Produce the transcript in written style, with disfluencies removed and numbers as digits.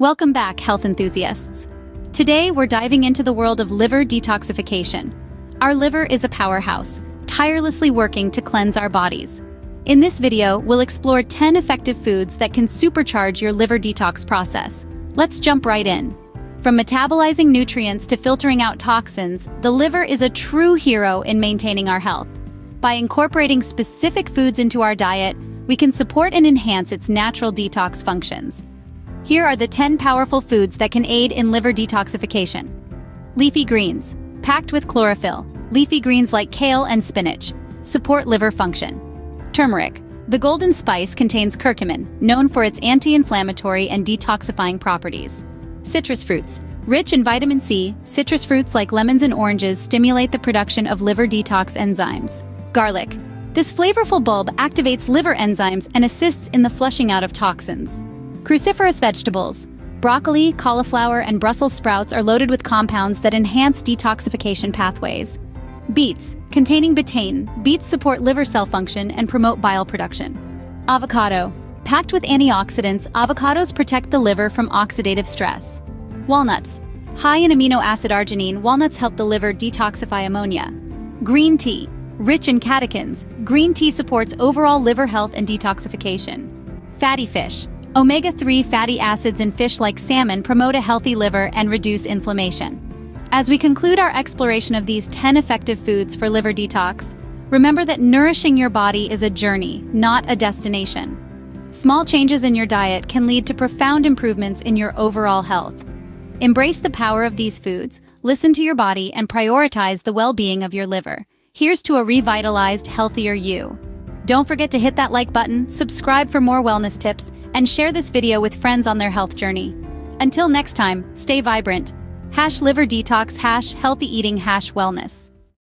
Welcome back, health enthusiasts. Today, we're diving into the world of liver detoxification. Our liver is a powerhouse, tirelessly working to cleanse our bodies. In this video, we'll explore 10 effective foods that can supercharge your liver detox process. Let's jump right in. From metabolizing nutrients to filtering out toxins, the liver is a true hero in maintaining our health. By incorporating specific foods into our diet, we can support and enhance its natural detox functions. Here are the 10 powerful foods that can aid in liver detoxification. Leafy greens, packed with chlorophyll. Leafy greens like kale and spinach support liver function. Turmeric, the golden spice, contains curcumin, known for its anti-inflammatory and detoxifying properties. Citrus fruits, rich in vitamin C. Citrus fruits like lemons and oranges stimulate the production of liver detox enzymes. Garlic, this flavorful bulb activates liver enzymes and assists in the flushing out of toxins. Cruciferous vegetables, broccoli, cauliflower, and Brussels sprouts are loaded with compounds that enhance detoxification pathways. Beets, containing betaine. Beets support liver cell function and promote bile production. Avocado, packed with antioxidants. Avocados protect the liver from oxidative stress. Walnuts, high in amino acid arginine. Walnuts help the liver detoxify ammonia. Green tea, rich in catechins. Green tea supports overall liver health and detoxification. Fatty fish, omega-3 fatty acids in fish like salmon promote a healthy liver and reduce inflammation. As we conclude our exploration of these 10 effective foods for liver detox, remember that nourishing your body is a journey, not a destination. Small changes in your diet can lead to profound improvements in your overall health. Embrace the power of these foods, listen to your body, and prioritize the well-being of your liver. Here's to a revitalized, healthier you. Don't forget to hit that like button, subscribe for more wellness tips, and share this video with friends on their health journey. Until next time, stay vibrant. #LiverDetox, #HealthyEating, #Wellness.